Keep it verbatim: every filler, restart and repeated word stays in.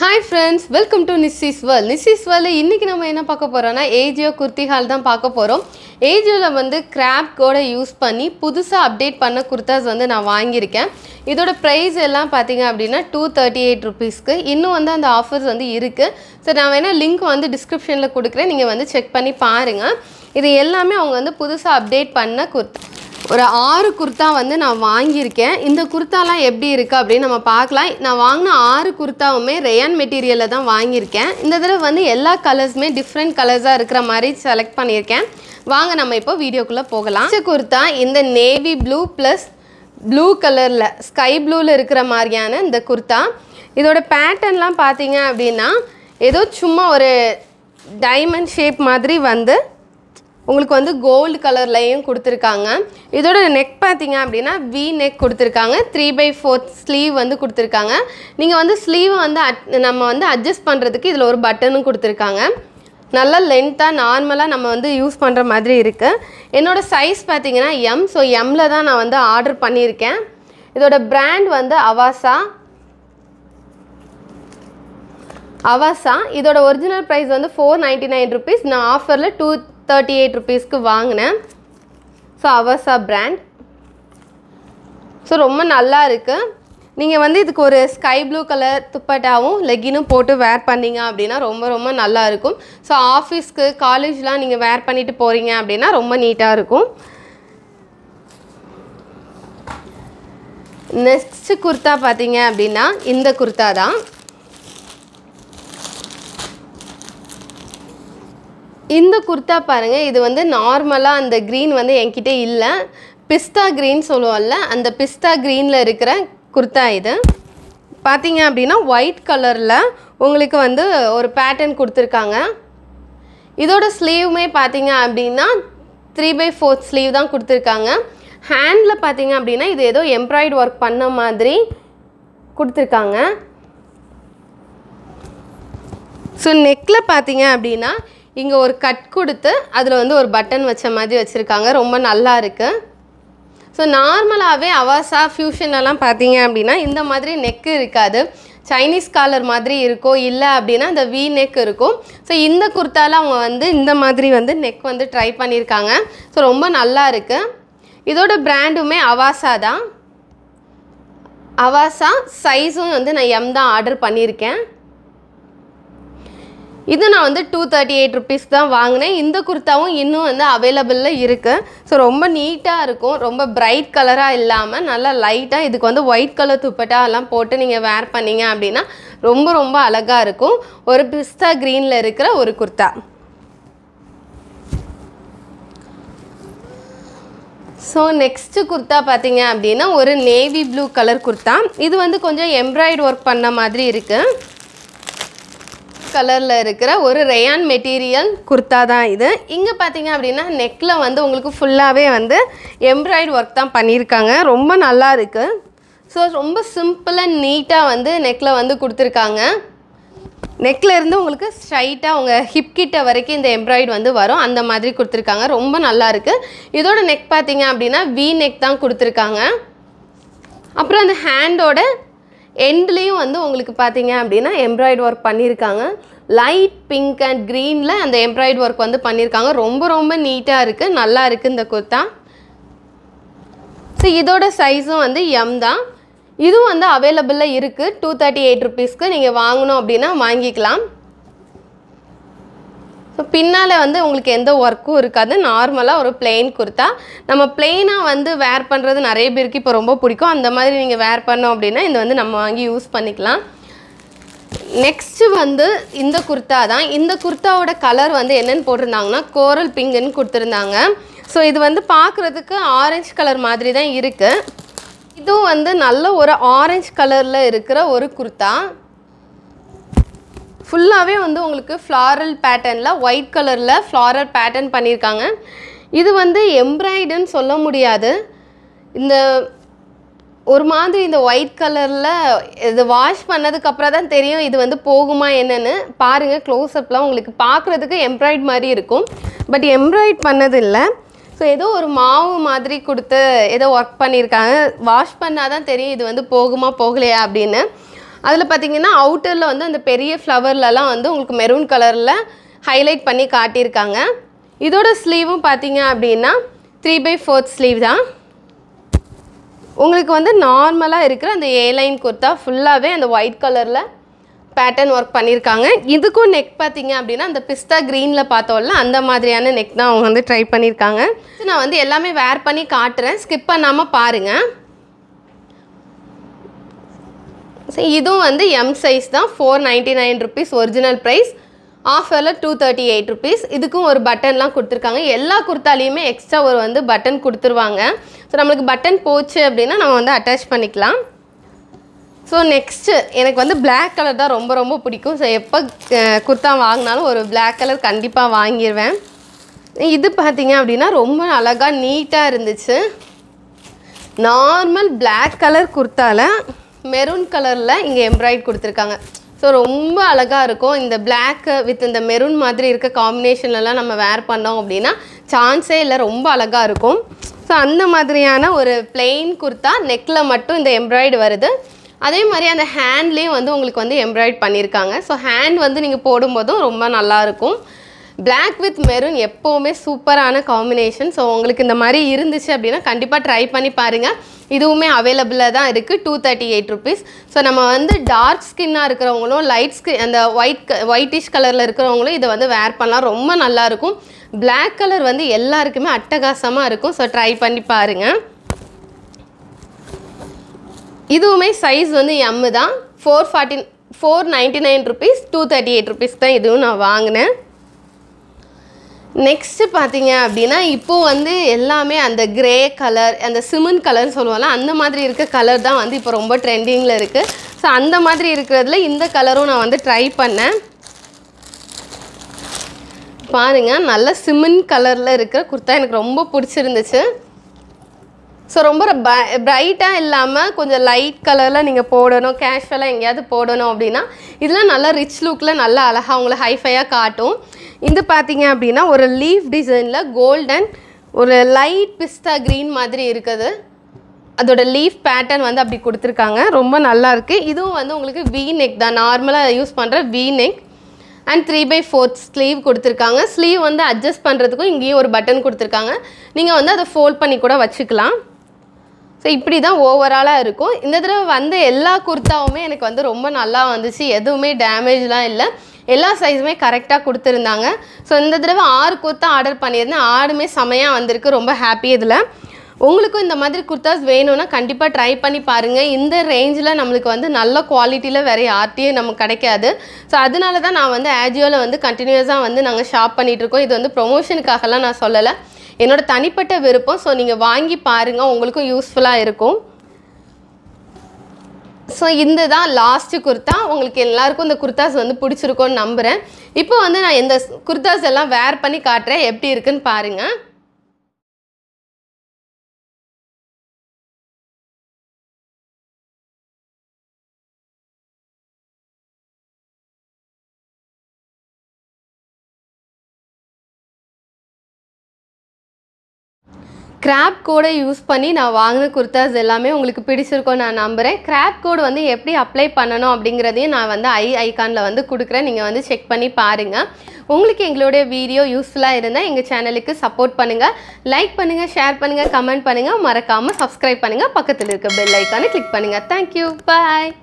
Hi friends, welcome to Nissi's World. Nissi's World இன்னைக்கு நாம என்ன பார்க்க போறோம்னா Ajio kurti haul தான் பார்க்க போறோம். Ajioல வந்து crab code யூஸ் பண்ணி புதுசா அப்டேட் பண்ண kurtas வந்து நான் வாங்கி இருக்கேன். இதோட price எல்லாம் பாத்தீங்க அப்படினா two thirty-eight rupees க்கு இன்னும் வந்து அந்த ஆஃபர்ஸ் வந்து இருக்கு. சோ நான் வேணா லிங்க் வந்து descriptionல கொடுக்கிறேன். நீங்க வந்து செக் பண்ணி பாருங்க. இது எல்லாமே அவங்க வந்து புதுசா அப்டேட் பண்ண kurta. ஒரு ஆறு kurta வந்து நான் வாங்கி இருக்கேன். இந்த kurtaலாம் எப்படி இருக்கு அப்படி நம்ம பார்க்கலாம். நான் வாங்குன ஆறு kurtaவுமே ரயான் மெட்டீரியல்ல தான் வாங்கி இருக்கேன். இந்த தடவை வந்து எல்லா கலர்ஸ்மே डिफरेंट கலர்ஸா இருக்குற மாதிரி செலக்ட் பண்ணி இருக்கேன். வாங்க நம்ம இப்போ வீடியோக்குள்ள போகலாம். இந்த kurta இந்த நேவி ப்ளூ plus blue கலர்ல ஸ்கை ப்ளூல இருக்குற மாதிரியான இந்த kurta. இதோட பேட்டர்ன்லாம் பாத்தீங்க அப்படினா ஏதோ சும்மா ஒரு டைமண்ட் ஷேப் மாதிரி வந்து உங்களுக்கு வந்து gold color லையும் கொடுத்திருக்காங்க. இதோட neck பாத்தீங்க அப்படினா V neck கொடுத்திருக்காங்க. three by four sleeve வந்து கொடுத்திருக்காங்க. நீங்க வந்து sleeve வந்து நம்ம வந்து adjust பண்றதுக்கு இதுல ஒரு பட்டனும் கொடுத்திருக்காங்க. நல்ல லெந்தா நார்மலா நம்ம வந்து யூஸ் பண்ற மாதிரி இருக்கு. என்னோட சைஸ் பாத்தீங்கனா M. சோ M ல தான் நான் வந்து ஆர்டர் பண்ணியிருக்கேன். இதோட brand வந்து Avasa. Avasa இதோட original price வந்து four ninety-nine rupees. நான் ஆஃபர்ல two thirty-eight rupees க்கு வாங்குனேன். So Avasa brand. சோ ரொம்ப நல்லா இருக்கு. நீங்க வந்து இதுக்கு ஒரு ஸ்கை ப்ளூ கலர் துப்பட்டாவும் லெகினும் போட்டு wear பண்ணீங்க அப்படினா ரொம்ப ரொம்ப நல்லா இருக்கும். சோ ஆபீஸ்க்கு காலேஜ்லாம் நீங்க wear பண்ணிட்டு போறீங்க அப்படினா ரொம்ப நீட்டா இருக்கும். நெக்ஸ்ட் kurta பாத்தீங்க அப்படினா இந்த kurta தான். இந்த kurta பாருங்க இது வந்து நார்மலா அந்த green வந்து என்கிட்ட இல்ல பிஸ்தா green சொல்லுவாங்கல அந்த பிஸ்தா greenல இருக்குற kurta இது பாத்தீங்க அப்படினா white கலர்ல உங்களுக்கு வந்து ஒரு pattern கொடுத்திருக்காங்க. இதோட sleeveமே பாத்தீங்க அப்படினா three by four sleeve தான் கொடுத்திருக்காங்க. handல பாத்தீங்க அப்படினா இது ஏதோ embroidered work பண்ண மாதிரி கொடுத்திருக்காங்க. சோ neckல பாத்தீங்க அப்படினா இங்க ஒரு கட் கொடுத்து அதுல வந்து ஒரு பட்டன் வச்ச மாதிரி வச்சிருக்காங்க. ரொம்ப நல்லா இருக்கு. சோ நார்மலாவே Avasa fusion எல்லாம் பாத்தீங்க அப்படினா இந்த மாதிரி neck இருக்காது. சைனீஸ் காலர் மாதிரி இருக்கோ இல்ல அப்படினா அந்த V neck இருக்கும். சோ இந்த kurtaல அவங்க வந்து இந்த மாதிரி வந்து neck வந்து ட்ரை பண்ணிருக்காங்க. சோ ரொம்ப நல்லா இருக்கு. இதோட பிராண்டுமே Avasa தான். Avasa சைஸும் வந்து நான் M தான் ஆர்டர் பண்ணிருக்கேன். இது நான் வந்து two thirty-eight rupees தான் வாங்குனேன். இந்த kurtaவும் இன்னும் வந்து அவேலபிள்ல இருக்கு. சோ ரொம்ப நீட்டா இருக்கும். ரொம்ப bright கலரா இல்லாம நல்ல லைட்டா இதுக்கு வந்து white கலர் துப்பட்டா எல்லாம் போட்டு நீங்க wear பண்ணீங்க அப்படினா ரொம்ப ரொம்ப அழகா இருக்கும். ஒரு பிஸ்தா greenல இருக்குற ஒரு kurta. சோ நெக்ஸ்ட் kurta பாத்தீங்க அப்படினா ஒரு navy blue color kurta. இது வந்து கொஞ்சம் embroidered work பண்ண மாதிரி இருக்கு. கலர்ல இருக்குற ஒரு ரயான் மெட்டீரியல் kurta தான் இது. இங்க பாத்தீங்க அப்படினா neckல வந்து உங்களுக்கு ஃபுல்லாவே வந்து embroidered work தான் பண்ணிருக்காங்க. ரொம்ப நல்லா இருக்கு. சோ ரொம்ப சிம்பிள் and நீட்டா வந்து neckல வந்து கொடுத்திருக்காங்க. neckல இருந்து உங்களுக்கு ஸ்ட்ரைட்டா உங்க hip கிட்ட வரைக்கும் இந்த embroidered வந்து வரும். அந்த மாதிரி கொடுத்திருக்காங்க. ரொம்ப நல்லா இருக்கு. இதோட neck பாத்தீங்க அப்படினா V neck தான் கொடுத்திருக்காங்க. அப்புறம் அந்த ஹேண்டோட எண்ட்லயும் வந்து உங்களுக்கு பாத்தீங்க அப்படினா embroidered work பண்ணிருக்காங்க. லைட் pink and greenல அந்த embroidered work வந்து பண்ணிருக்காங்க. ரொம்ப ரொம்ப நீட்டா இருக்கு. நல்லா இருக்கு இந்த kurta. சோ இதோட சைஸும் வந்து M தான். இது வந்து அவேலபிள்ல இருக்கு. two thirty-eight rupees க்கு நீங்க வாங்குறோம் அப்படினா வாங்கிக்கலாம். சோ பின்னால வந்து உங்களுக்கு எந்த வர்க்கும் இருக்காது. நார்மலா ஒரு plain kurta. நம்ம plain ஆ வந்து wear பண்றது நிறைய பேருக்கு இப்ப ரொம்ப பிடிக்கும். அந்த மாதிரி நீங்க wear பண்ணோம் அப்படினா இது வந்து நம்ம வாங்கி யூஸ் பண்ணிக்கலாம். நெக்ஸ்ட் வந்து இந்த kurta தான். இந்த kurtaவோட கலர் வந்து என்னன்னு போட்டுருந்தாங்கனா coral pink ன்னு கொடுத்திருந்தாங்க. சோ இது வந்து பார்க்கிறதுக்கு orange கலர் மாதிரி தான் இருக்கு. இது வந்து நல்ல ஒரு orange கலர்ல இருக்குற ஒரு kurta. ஃபுல்லாவே வந்து உங்களுக்கு floral patternல white கலர்ல floral pattern பண்ணிருக்காங்க. இது வந்து embroidered ன்னு சொல்ல முடியாது. இந்த ஒரு மாதிரி இந்த white கலர்ல இது வாஷ் பண்ணதுக்கு அப்புறம் தான் தெரியும் இது வந்து போகுமா என்னன்னு. பாருங்க க்ளோஸ் அப்ல உங்களுக்கு பார்க்கிறதுக்கு embroidered மாதிரி இருக்கும். பட் embroidered பண்ணது இல்ல. சோ ஏதோ ஒரு மாவு மாதிரி கொடுத்து ஏதோ வர்க் பண்ணிருக்காங்க. வாஷ் பண்ணாதான் தெரியும் இது வந்து போகுமா போகலையா அப்படினு. அதில் பாத்தீங்கன்னா அவுட்டர்ல வந்து அந்த பெரிய ஃப்ளவர்ல எல்லாம் வந்து உங்களுக்கு மெரூன் கலர்ல ஹைலைட் பண்ணி காட்டியிருக்காங்க. இதோட ஸ்லீவும் பாத்தீங்க அப்படினா three by four ஸ்லீவ் தான். உங்களுக்கு வந்து நார்மலா இருக்கிற அந்த A லைன் குர்தா ஃபுல்லாவே அந்த ஒயிட் கலர்ல பேட்டர்ன் வர்க் பண்ணிருக்காங்க. இதுக்கும் நெக் பாத்தீங்க அப்படினா அந்த பிஸ்தா கிரீன்ல பார்த்தோம்ல அந்த மாதிரியான நெக் தான் அவங்க வந்து ட்ரை பண்ணிருக்காங்க. நான் வந்து எல்லாமே வேர் பண்ணி காட்றேன், ஸ்கிப் பண்ணாம பாருங்க. இதுவும் வந்து M சைஸ் தான், four ninety-nine rupees original price, ஆஃபர்ல two thirty-eight rupees. இதுக்கும் ஒரு பட்டன்லாம் கொடுத்துருக்காங்க. எல்லா குர்த்தாலையுமே எக்ஸ்ட்ரா ஒரு வந்து பட்டன் கொடுத்துருவாங்க. ஸோ நம்மளுக்கு பட்டன் போச்சு அப்படின்னா நம்ம வந்து அட்டாச் பண்ணிக்கலாம். ஸோ நெக்ஸ்ட்டு எனக்கு வந்து பிளாக் கலர் தான் ரொம்ப ரொம்ப பிடிக்கும். ஸோ எப்போ குர்த்தா வாங்கினாலும் ஒரு பிளாக் கலர் கண்டிப்பாக வாங்கிடுவேன். இது பார்த்தீங்க அப்படின்னா ரொம்ப அழகாக நீட்டாக இருந்துச்சு. நார்மல் பிளாக் கலர் குர்த்தால மெரூன் கலரில் இங்கே எம்ப்ராய்ட் கொடுத்துருக்காங்க. ஸோ ரொம்ப அழகாக இருக்கும். இந்த பிளாக் வித் இந்த மெரூன் மாதிரி இருக்க காம்பினேஷன்லலாம் நம்ம வேர் பண்ணோம் அப்படின்னா சான்ஸே இல்லை, ரொம்ப அழகாக இருக்கும். ஸோ அந்த மாதிரியான ஒரு பிளெயின் குர்த்தா, நெக்கில் மட்டும் இந்த எம்ப்ராய்டு வருது. அதே மாதிரி அந்த ஹேண்ட்லேயும் வந்து உங்களுக்கு வந்து எம்ப்ராய்டு பண்ணியிருக்காங்க. ஸோ ஹேண்ட் வந்து நீங்கள் போடும்போதும் ரொம்ப நல்லாயிருக்கும். பிளாக் வித் மெரூன் எப்போவுமே சூப்பரான காம்பினேஷன். ஸோ உங்களுக்கு இந்த மாதிரி இருந்துச்சு அப்படின்னா கண்டிப்பாக ட்ரை பண்ணி பாருங்கள். இதுவுமே அவைலபிளாக தான் இருக்குது, two thirty eight rupees. So நம்ம வந்து டார்க் ஸ்கின்னாக இருக்கிறவங்களும் லைட் ஸ்கின் அந்த ஒயிட் ஒயிட்டிஷ் கலரில் இருக்கிறவங்களும் இதை வந்து வேர் பண்ணலாம், ரொம்ப நல்லாயிருக்கும். பிளாக் கலர் வந்து எல்லாருக்குமே அட்டகாசமாக இருக்கும். ஸோ ட்ரை பண்ணி பாருங்கள். இதுவுமே சைஸ் வந்து எம்மு தான், four forty four ninety nine rupees two thirty eight rupees தான் இதுவும் நான் வாங்கினேன். நெக்ஸ்ட்டு பார்த்தீங்க அப்படின்னா இப்போது வந்து எல்லாமே அந்த கிரே கலர், அந்த சிமெண்ட் கலர்னு சொல்லுவாங்கள்ல அந்த மாதிரி இருக்க கலர் தான் வந்து இப்போ ரொம்ப ட்ரெண்டிங்கில் இருக்குது. ஸோ அந்த மாதிரி இருக்கிறதுல இந்த கலரும் நான் வந்து ட்ரை பண்ணேன். பாருங்கள், நல்ல சிமெண்ட் கலரில் இருக்கிற குர்த்தா எனக்கு ரொம்ப பிடிச்சிருந்துச்சு. ஸோ ரொம்ப ப பிரைட்டாக இல்லாமல் கொஞ்சம் லைட் கலரில் நீங்கள் போடணும், கேஷுவலாக எங்கேயாவது போடணும் அப்படின்னா இதெல்லாம் நல்லா ரிச் லுக்கில் நல்லா அழகாக உங்களை ஹைஃபையாக காட்டும். இது பார்த்தீங்க அப்படின்னா ஒரு லீஃப் டிசைனில் கோல்டன் ஒரு லைட் பிஸ்தா க்ரீன் மாதிரி இருக்குது. அதோட லீஃப் பேட்டர்ன் வந்து அப்படி கொடுத்துருக்காங்க, ரொம்ப நல்லாயிருக்கு. இதுவும் வந்து உங்களுக்கு வி நெக் தான், நார்மலாக யூஸ் பண்ணுற V neck. And three by fourth sleeve கொடுத்துருக்காங்க. ஸ்லீவ் வந்து அட்ஜஸ்ட் பண்ணுறதுக்கும் இங்கேயும் ஒரு பட்டன் கொடுத்துருக்காங்க, நீங்கள் வந்து அதை ஃபோல்ட் பண்ணி கூட வச்சுக்கலாம். ஸோ இப்படி தான் ஓவராலாக இருக்கும். இந்த தடவை வந்து எல்லா குர்த்தாவுமே எனக்கு வந்து ரொம்ப நல்லா வந்துச்சு, எதுவுமே டேமேஜ்லாம் இல்லை, எல்லா சைஸுமே கரெக்டாக கொடுத்துருந்தாங்க. ஸோ இந்த தடவை ஆறு குர்த்தா ஆர்டர் பண்ணியிருந்தேன், ஆறுமே செமையாக வந்திருக்கு, ரொம்ப ஹாப்பி. இதில் உங்களுக்கும் இந்த மாதிரி குர்த்தாஸ் வேணும்னா கண்டிப்பாக ட்ரை பண்ணி பாருங்கள். இந்த ரேஞ்சில் நம்மளுக்கு வந்து நல்ல குவாலிட்டியில் வேறு யார்ட்டையும் நமக்கு கிடைக்காது. ஸோ அதனால தான் நான் வந்து ஆஜியோவில் வந்து கண்டினியூஸாக வந்து நாங்கள் ஷாப் பண்ணிகிட்ருக்கோம். இது வந்து ப்ரொமோஷனுக்காகலாம் நான் சொல்லலை, என்னோட தனிப்பட்ட விருப்பம். ஸோ நீங்கள் வாங்கி பாருங்கள், உங்களுக்கும் யூஸ்ஃபுல்லாக இருக்கும். ஸோ இந்த தான் லாஸ்ட்டு குர்த்தா. உங்களுக்கு எல்லாேருக்கும் இந்த குர்த்தாஸ் வந்து பிடிச்சிருக்கோன்னு நம்புகிறேன். இப்போ வந்து நான் இந்த குர்த்தாஸ் எல்லாம் வேர் பண்ணி காட்டுறேன், எப்படி இருக்குன்னு பாருங்கள். கிராப் கோடை யூஸ் பண்ணி நான் வாங்கின குர்த்தாஸ் எல்லாமே உங்களுக்கு பிடிச்சிருக்கோம் நான் நம்புகிறேன். கிராப் கோடு வந்து எப்படி அப்ளை பண்ணணும் அப்படிங்கிறதையும் நான் வந்து ஐ ஐக்கானில் வந்து கொடுக்குறேன், நீங்கள் வந்து செக் பண்ணி பாருங்கள். உங்களுக்கு எங்களுடைய வீடியோ யூஸ்ஃபுல்லாக இருந்தால் எங்கள் சேனலுக்கு சப்போர்ட் பண்ணுங்கள், லைக் பண்ணுங்கள், ஷேர் பண்ணுங்கள், கமெண்ட் பண்ணுங்கள், மறக்காமல் சப்ஸ்கிரைப் பண்ணுங்கள், பக்கத்தில் இருக்க பெல் ஐக்கானை கிளிக் பண்ணுங்கள். தேங்க்யூ, பாய்.